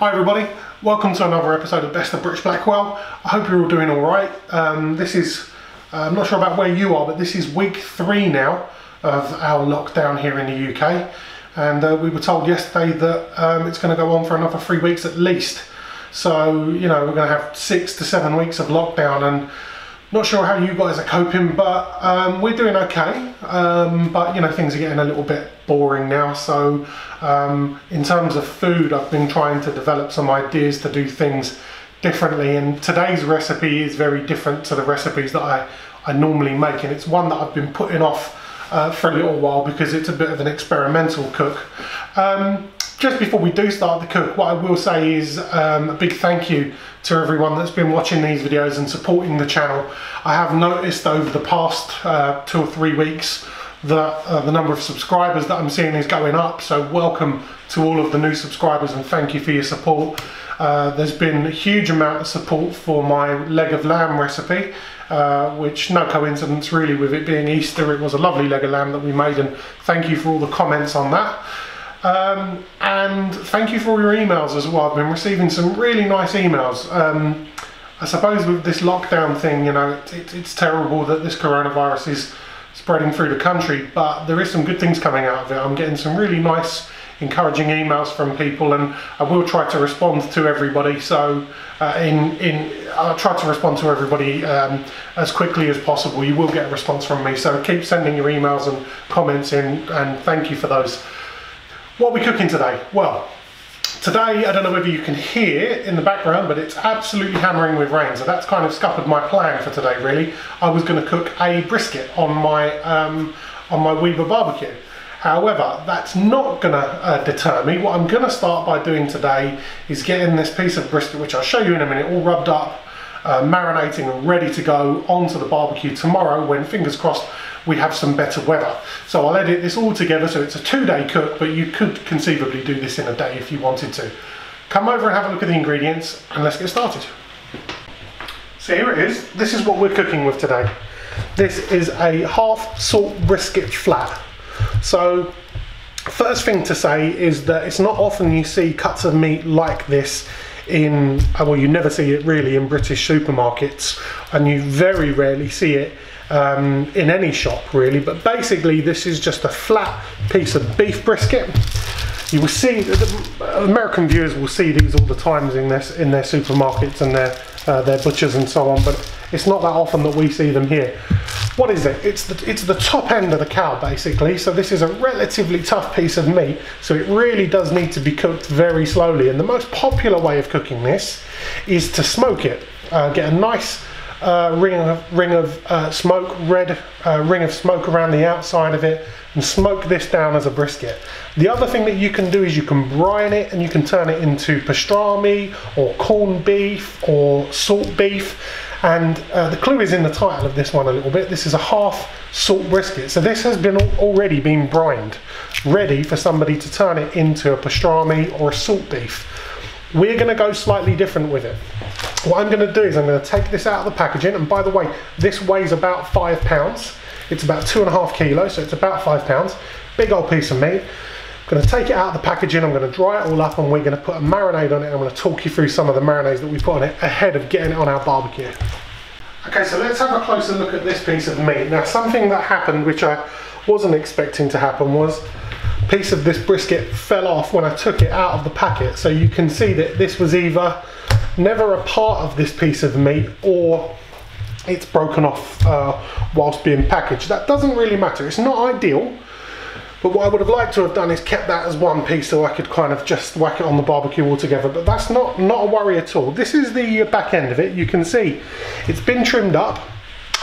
Hi everybody, welcome to another episode of Best of British Blackwell. I hope you're all doing alright. This is, I'm not sure about where you are, but this is week 3 now of our lockdown here in the UK. And we were told yesterday that it's going to go on for another 3 weeks at least. So, you know, we're going to have 6 to 7 weeks of lockdown, and not sure how you guys are coping, but we're doing okay. But you know, things are getting a little bit boring now, so in terms of food, I've been trying to develop some ideas to do things differently, and today's recipe is very different to the recipes that I normally make, and it's one that I've been putting off for a little while because it's a bit of an experimental cook. Just before we do start the cook, what I will say is a big thank you to everyone that's been watching these videos and supporting the channel. I have noticed over the past 2 or 3 weeks that the number of subscribers that I'm seeing is going up, so welcome to all of the new subscribers and thank you for your support. There's been a huge amount of support for my leg of lamb recipe, which no coincidence really with it being Easter, it was a lovely leg of lamb that we made, and thank you for all the comments on that. And thank you for all your emails as well. I've been receiving some really nice emails. I suppose with this lockdown thing, you know, it's terrible that this coronavirus is spreading through the country, but there is some good things coming out of it. I'm getting some really nice encouraging emails from people, and I will try to respond to everybody, so I'll try to respond to everybody as quickly as possible. You will get a response from me, so keep sending your emails and comments in, and thank you for those. What are we cooking today? Well, today, I don't know whether you can hear in the background, but it's absolutely hammering with rain, so that's kind of scuppered my plan for today, really. I was going to cook a brisket on my Weber barbecue. However, that's not going to deter me. What I'm going to start by doing today is getting this piece of brisket, which I'll show you in a minute, all rubbed up, marinating and ready to go onto the barbecue tomorrow when, fingers crossed, we have some better weather. So I'll edit this all together, so it's a 2-day cook, but you could conceivably do this in a day if you wanted to. Come over and have a look at the ingredients and let's get started. So here it is, this is what we're cooking with today. This is a half salt brisket flat. So first thing to say is that it's not often you see cuts of meat like this in, well, you never see it really in British supermarkets, and you very rarely see it in any shop really, but basically this is just a flat piece of beef brisket. You will see, the American viewers will see these all the times in their supermarkets and their butchers and so on, but it's not that often that we see them here. What is it? It's the top end of the cow basically, so this is a relatively tough piece of meat, so it really does need to be cooked very slowly, and the most popular way of cooking this is to smoke it. Get a nice red ring of smoke around the outside of it and smoke this down as a brisket. The other thing that you can do is you can brine it and you can turn it into pastrami or corned beef or salt beef, and the clue is in the title of this one a little bit. This is a half salt brisket, so this has been already been brined, ready for somebody to turn it into a pastrami or a salt beef. We're going to go slightly different with it. What I'm going to do is I'm going to take this out of the packaging, and by the way, this weighs about 5 pounds. It's about 2.5 kilos, so it's about 5 pounds. Big old piece of meat. I'm going to take it out of the packaging, I'm going to dry it all up, and we're going to put a marinade on it. I'm going to talk you through some of the marinades that we put on it ahead of getting it on our barbecue. Okay, so let's have a closer look at this piece of meat. Now, something that happened, which I wasn't expecting to happen, was a piece of this brisket fell off when I took it out of the packet. So you can see that this was either never a part of this piece of meat, or it's broken off whilst being packaged. That doesn't really matter, it's not ideal, but what I would have liked to have done is kept that as one piece so I could kind of just whack it on the barbecue altogether, but that's not a worry at all. This is the back end of it. You can see it's been trimmed up,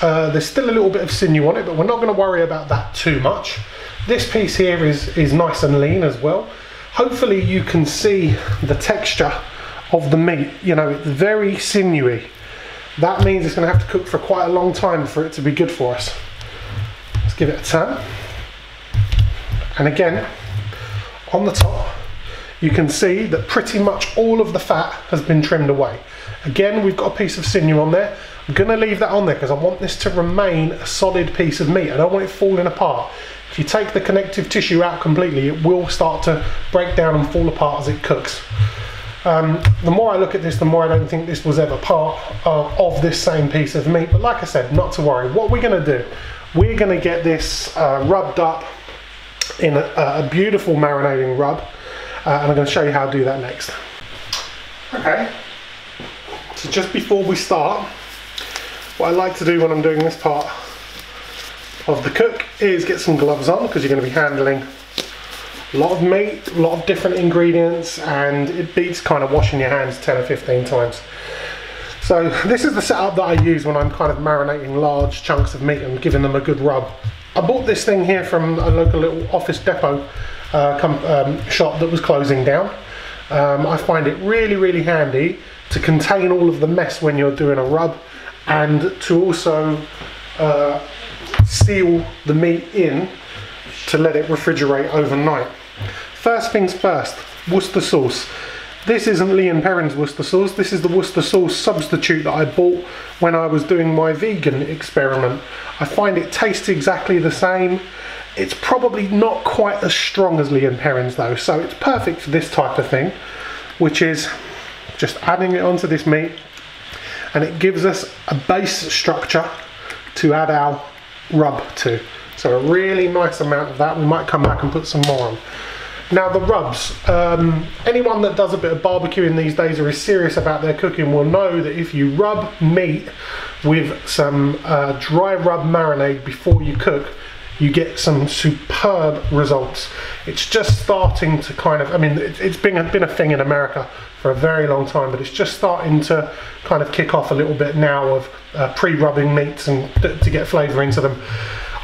there's still a little bit of sinew on it, but we're not going to worry about that too much. This piece here is nice and lean as well. Hopefully you can see the texture of the meat. You know, it's very sinewy. That means it's going to have to cook for quite a long time for it to be good for us. Let's give it a turn, and again on the top you can see that pretty much all of the fat has been trimmed away. Again, we've got a piece of sinew on there. I'm going to leave that on there because I want this to remain a solid piece of meat. I don't want it falling apart. If you take the connective tissue out completely, it will start to break down and fall apart as it cooks. The more I look at this, the more I don't think this was ever part of this same piece of meat. But like I said, not to worry. What we're going to do, we're going to get this rubbed up in a beautiful marinating rub, and I'm going to show you how to do that next. Okay, so just before we start, what I like to do when I'm doing this part of the cook is get some gloves on, because you're going to be handling a lot of meat, a lot of different ingredients, and it beats kind of washing your hands 10 or 15 times. So this is the setup that I use when I'm kind of marinating large chunks of meat and giving them a good rub. I bought this thing here from a local little Office Depot shop that was closing down. I find it really handy to contain all of the mess when you're doing a rub, and to also seal the meat in to let it refrigerate overnight. First things first, Worcester sauce. This isn't Lea and Perrins Worcester sauce, this is the Worcester sauce substitute that I bought when I was doing my vegan experiment. I find it tastes exactly the same. It's probably not quite as strong as Lea and Perrins though, so it's perfect for this type of thing, which is just adding it onto this meat, and it gives us a base structure to add our rub to. So a really nice amount of that. We might come back and put some more on. Now the rubs, anyone that does a bit of barbecuing these days or is serious about their cooking will know that if you rub meat with some dry rub marinade before you cook, you get some superb results. It's just starting to kind of, I mean, it's been a thing in America for a very long time, but it's just starting to kind of kick off a little bit now of pre-rubbing meats and to get flavour into them.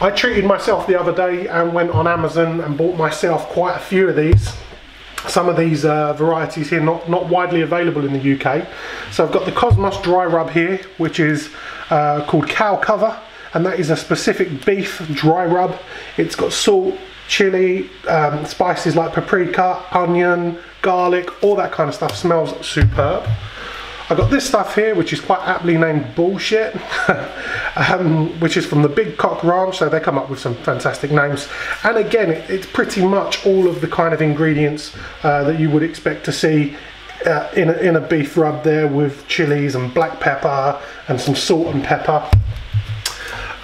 I treated myself the other day and went on Amazon and bought myself quite a few of these. Some of these varieties here not widely available in the UK. So I've got the Cosmos dry rub here, which is called Cow Cover, and that is a specific beef dry rub. It's got salt, chili, spices like paprika, onion, garlic, all that kind of stuff. Smells superb. I got this stuff here, which is quite aptly named bullshit, which is from the Big Cock Ranch, so they come up with some fantastic names. And again, it's pretty much all of the kind of ingredients that you would expect to see in a beef rub there, with chilies and black pepper and some salt and pepper.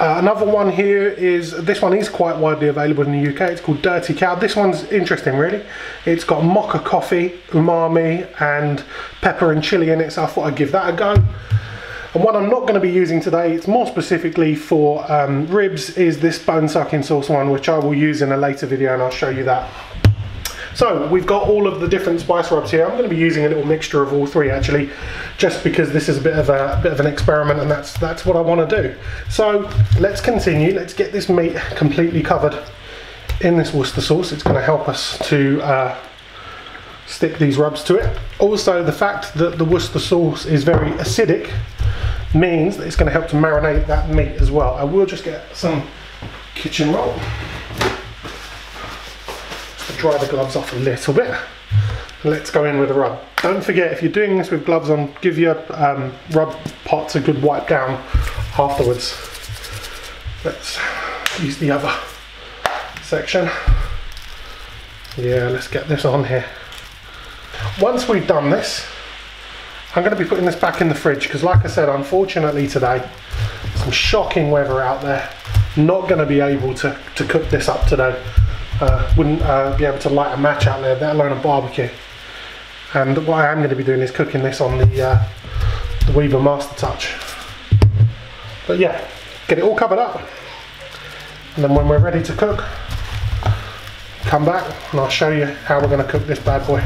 Another one here is, this one is quite widely available in the UK, it's called Dirty Cow. This one's interesting really. It's got mocha coffee, umami and pepper and chili in it, so I thought I'd give that a go. And one I'm not going to be using today, it's more specifically for ribs, is this bone sucking sauce one, which I will use in a later video and I'll show you that. So we've got all of the different spice rubs here. I'm going to be using a little mixture of all three actually, just because this is a bit of an experiment, and that's what I want to do. So let's continue. Let's get this meat completely covered in this Worcester sauce. It's going to help us to stick these rubs to it. Also, the fact that the Worcester sauce is very acidic means that it's going to help to marinate that meat as well. I will just get some kitchen roll. Dry the gloves off a little bit. Let's go in with a rub. Don't forget, if you're doing this with gloves on, give your rub pots a good wipe down afterwards. Let's use the other section. Yeah, let's get this on here. Once we've done this, I'm going to be putting this back in the fridge, because like I said, unfortunately today, some shocking weather out there. Not going to be able to cook this up today. Wouldn't be able to light a match out there, let alone a barbecue. And what I am going to be doing is cooking this on the Weber Master Touch. But yeah, get it all covered up, and then when we're ready to cook, come back and I'll show you how we're going to cook this bad boy.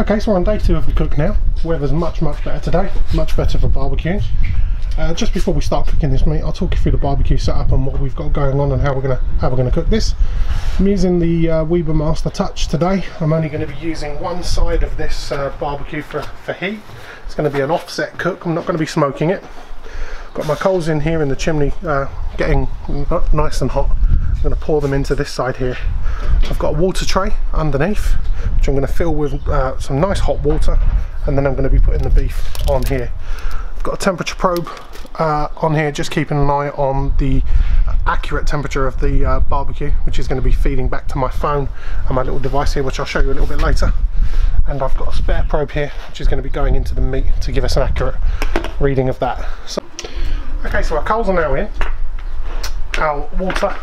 Okay, so we're on day two of the cook now. The weather's much better today, much better for barbecuing. Just before we start cooking this meat, I'll talk you through the barbecue setup and what we've got going on and how we're gonna cook this. I'm using the Weber Master Touch today. I'm only going to be using one side of this barbecue for heat. It's going to be an offset cook. I'm not going to be smoking it. Got my coals in here in the chimney, getting nice and hot. I'm going to pour them into this side here. I've got a water tray underneath, which I'm going to fill with some nice hot water, and then I'm going to be putting the beef on here. Got a temperature probe on here, just keeping an eye on the accurate temperature of the barbecue, which is going to be feeding back to my phone and my little device here, which I'll show you a little bit later. and I've got a spare probe here which is going to be going into the meat to give us an accurate reading of that. So, okay, so our coals are now in, our water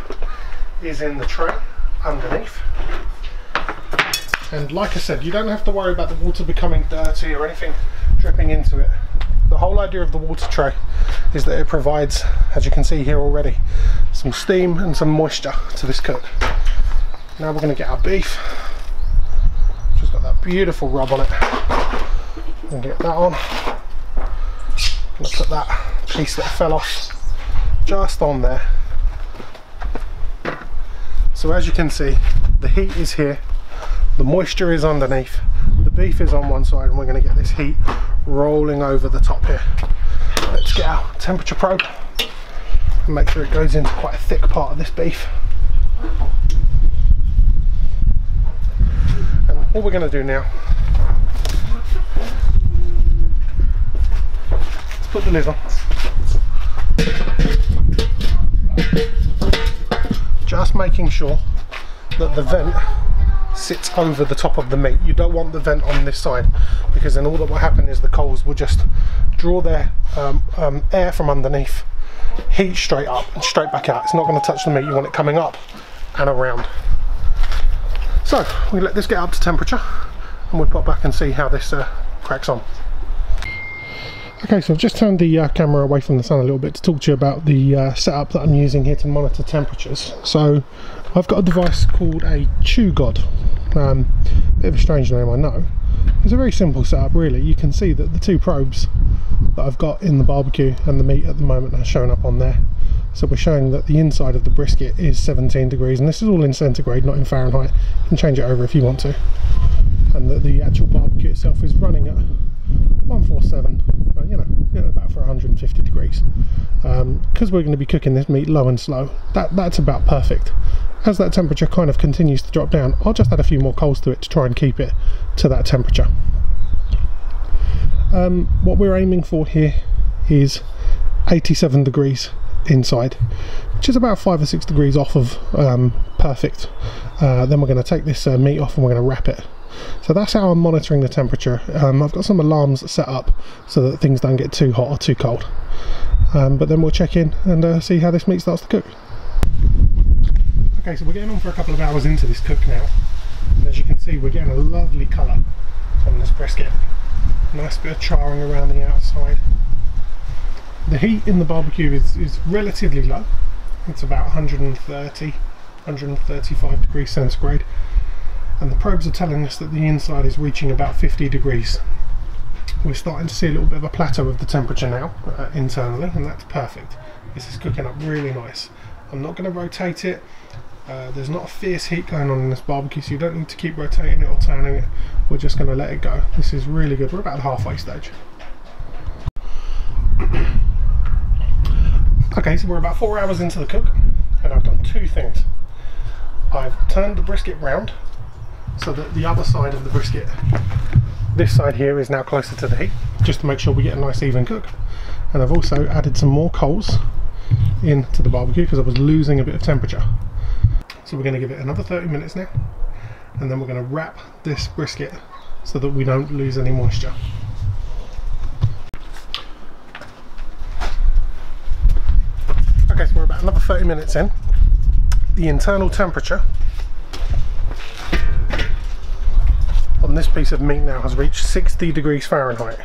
is in the tray underneath, and like I said, you don't have to worry about the water becoming dirty or anything dripping into it. The whole idea of the water tray is that it provides, as you can see here already, some steam and some moisture to this cook. Now we're going to get our beef, which has got that beautiful rub on it, and get that on. I'm going to put that piece that fell off just on there. So as you can see, the heat is here, the moisture is underneath, the beef is on one side, and we're going to get this heat rolling over the top here. Let's get our temperature probe and make sure it goes into quite a thick part of this beef. And all we're going to do now is put the lid on. Just making sure that the vent sits over the top of the meat. You don't want the vent on this side, because then all that will happen is the coals will just draw their air from underneath, heat straight up and straight back out. It's not going to touch the meat. You want it coming up and around. So we let this get up to temperature and we'll pop back and see how this cracks on. Okay, so I've just turned the camera away from the sun a little bit to talk to you about the setup that I'm using here to monitor temperatures. So I've got a device called a ChewGod. Bit of a strange name, I know. It's a very simple setup really. You can see that the two probes that I've got in the barbecue and the meat at the moment are shown up on there. So we're showing that the inside of the brisket is 17 degrees, and this is all in centigrade, not in Fahrenheit. You can change it over if you want to. And that the actual barbecue itself is running at 147, you know, about for 150 degrees. Because we're going to be cooking this meat low and slow, that's about perfect. As that temperature kind of continues to drop down, I'll just add a few more coals to it to try and keep it to that temperature. What we're aiming for here is 87 degrees inside, which is about 5 or 6 degrees off of perfect. Then we're going to take this meat off and we're going to wrap it. So that's how I'm monitoring the temperature. I've got some alarms set up so that things don't get too hot or too cold. But then we'll check in and see how this meat starts to cook. Okay, so we're getting on for a couple of hours into this cook now. And as you can see, we're getting a lovely colour from this brisket. Nice bit of charring around the outside. The heat in the barbecue is relatively low. It's about 130, 135 degrees centigrade. And the probes are telling us that the inside is reaching about 50 degrees. We're starting to see a little bit of a plateau of the temperature now internally, and that's perfect. This is cooking up really nice. I'm not going to rotate it. There's not a fierce heat going on in this barbecue, so you don't need to keep rotating it or turning it. We're just going to let it go. This is really good. We're about the halfway stage. Okay, so we're about 4 hours into the cook, and I've done two things. I've turned the brisket round, so that the other side of the brisket, this side here, is now closer to the heat, just to make sure we get a nice even cook. And I've also added some more coals into the barbecue because I was losing a bit of temperature. So we're going to give it another 30 minutes now, and then we're going to wrap this brisket so that we don't lose any moisture. Okay, so we're about another 30 minutes in. The internal temperature on this piece of meat now has reached 60 degrees Fahrenheit.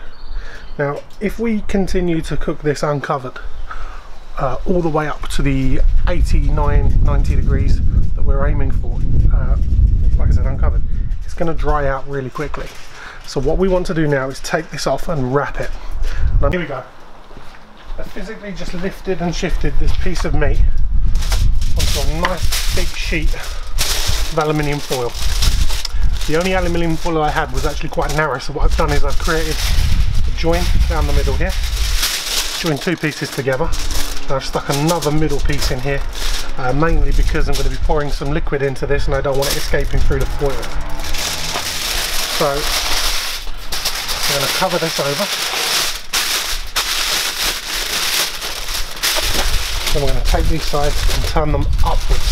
Now if we continue to cook this uncovered all the way up to the 89, 90 degrees that we're aiming for, like I said, uncovered, it's going to dry out really quickly. So what we want to do now is take this off and wrap it. Now, here we go. I physically just lifted and shifted this piece of meat onto a nice big sheet of aluminium foil. The only aluminium foil I had was actually quite narrow, so what I've done is I've created a joint down the middle here, joined two pieces together, and I've stuck another middle piece in here, mainly because I'm going to be pouring some liquid into this and I don't want it escaping through the foil. So I'm going to cover this over, then we're going to take these sides and turn them upwards.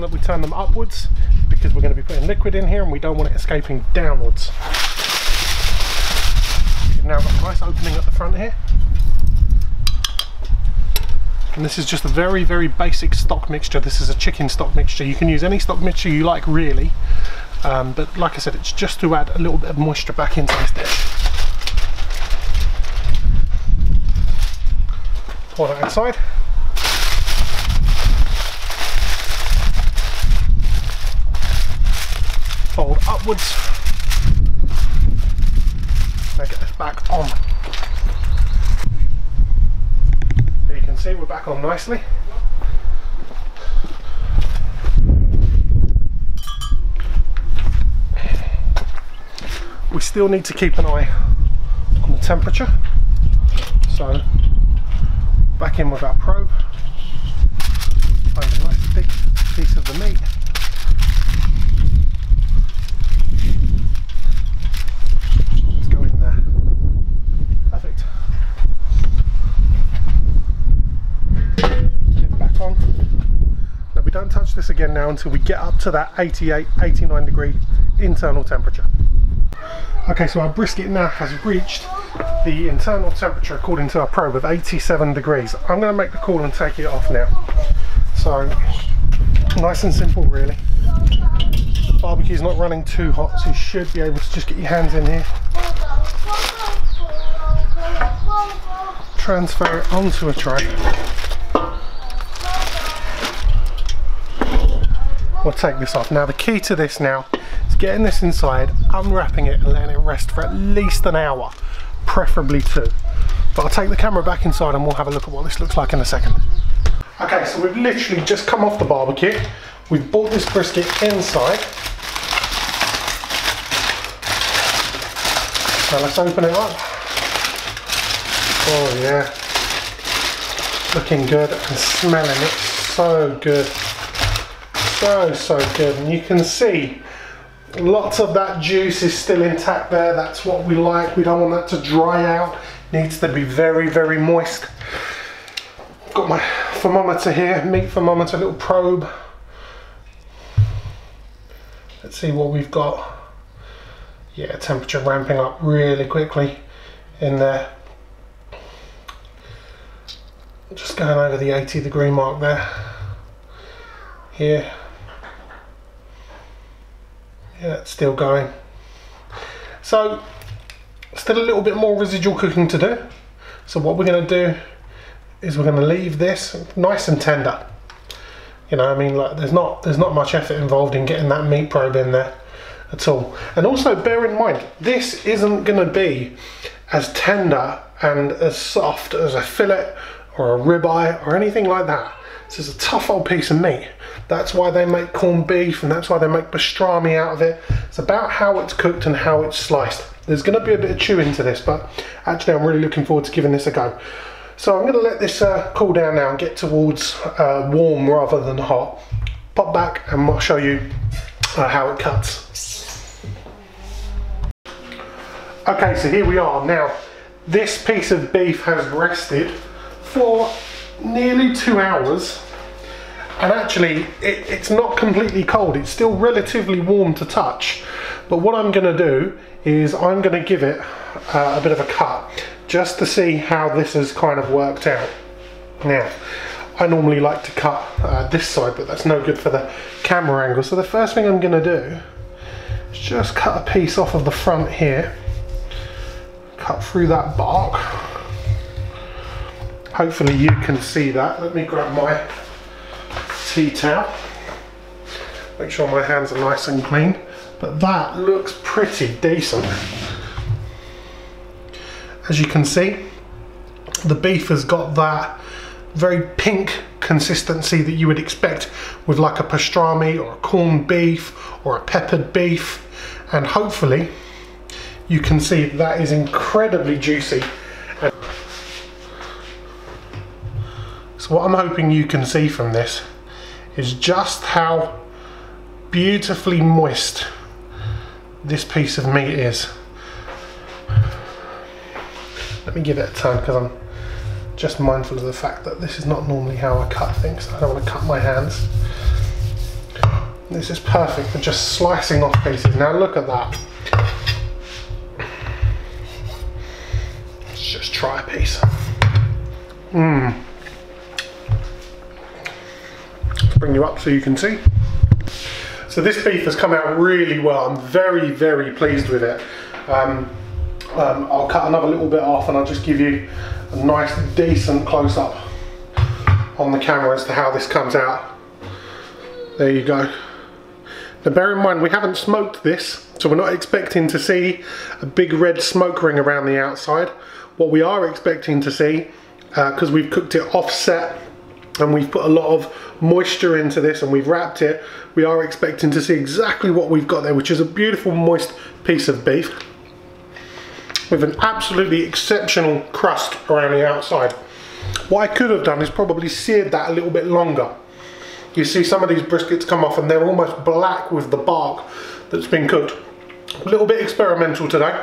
reason that we turn them upwards is because we're going to be putting liquid in here and we don't want it escaping downwards. We've now got a nice opening at the front here. And this is just a very, very basic stock mixture. This is a chicken stock mixture. You can use any stock mixture you like, really. But like I said, it's just to add a little bit of moisture back into this dish. Pour that outside. Fold upwards. Now get this back on. There you can see we're back on nicely. We still need to keep an eye on the temperature, so back in with our probe, find a nice thick piece of the meat, let's go in there, perfect, get back on. Now we don't touch this again now until we get up to that 88, 89 degree internal temperature. Okay, so our brisket now has reached the internal temperature according to our probe of 87 degrees. I'm going to make the call and take it off now. So, nice and simple really. The barbecue's not running too hot, so you should be able to just get your hands in here. Transfer it onto a tray. We'll take this off. Now the key to this now, getting this inside, unwrapping it and letting it rest for at least an hour, preferably two. But I'll take the camera back inside and we'll have a look at what this looks like in a second. Okay, so we've literally just come off the barbecue. We've brought this brisket inside. So let's open it up. Oh yeah. Looking good and smelling it so good. So, so good. And you can see lots of that juice is still intact there. That's what we like. We don't want that to dry out. It needs to be very, very moist. Got my thermometer here, meat thermometer, little probe. Let's see what we've got. Yeah, temperature ramping up really quickly in there. Just going over the 80 degree mark there. Here. Yeah, it's still going. So, still a little bit more residual cooking to do. So what we're going to do is we're going to leave this nice and tender. You know, I mean, like there's not much effort involved in getting that meat probe in there at all. And also bear in mind, this isn't going to be as tender and as soft as a fillet or a ribeye or anything like that. This is a tough old piece of meat. That's why they make corned beef and that's why they make pastrami out of it. It's about how it's cooked and how it's sliced. There's going to be a bit of chew into this, but actually I'm really looking forward to giving this a go. So I'm going to let this cool down now and get towards warm rather than hot. Pop back and I'll show you how it cuts. Okay, so here we are. Now, this piece of beef has rested for nearly 2 hours, and actually it's not completely cold, it's still relatively warm to touch. But what I'm going to do is I'm going to give it a bit of a cut just to see how this has kind of worked out. Now I normally like to cut this side, but that's no good for the camera angle. So the first thing I'm going to do is just cut a piece off of the front here, cut through that bark. Hopefully you can see that. Let me grab my tea towel. Make sure my hands are nice and clean. But that looks pretty decent. As you can see, the beef has got that very pink consistency that you would expect with like a pastrami or a corned beef or a peppered beef. And hopefully you can see that is incredibly juicy. What I'm hoping you can see from this is just how beautifully moist this piece of meat is. Let me give it a turn because I'm just mindful of the fact that this is not normally how I cut things. I don't want to cut my hands. This is perfect for just slicing off pieces. Now look at that. Let's just try a piece. Mmm. Let's bring you up so you can see. So this beef has come out really well. I'm very, very pleased with it. I'll cut another little bit off and I'll just give you a nice, decent close-up on the camera as to how this comes out. There you go. Now bear in mind, we haven't smoked this, so we're not expecting to see a big red smoke ring around the outside. What we are expecting to see, because we've cooked it offset and we've put a lot of moisture into this and we've wrapped it, we are expecting to see exactly what we've got there, which is a beautiful moist piece of beef with an absolutely exceptional crust around the outside. What I could have done is probably seared that a little bit longer. You see some of these briskets come off and they're almost black with the bark that's been cooked. A little bit experimental today.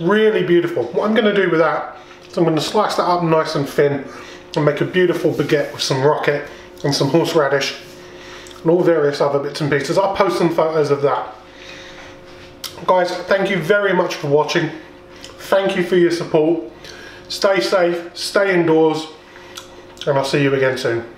Really beautiful. What I'm going to do with that is I'm going to slice that up nice and thin and make a beautiful baguette with some rocket and some horseradish and all various other bits and pieces. I'll post some photos of that. Guys, thank you very much for watching. Thank you for your support. Stay safe, stay indoors, and I'll see you again soon.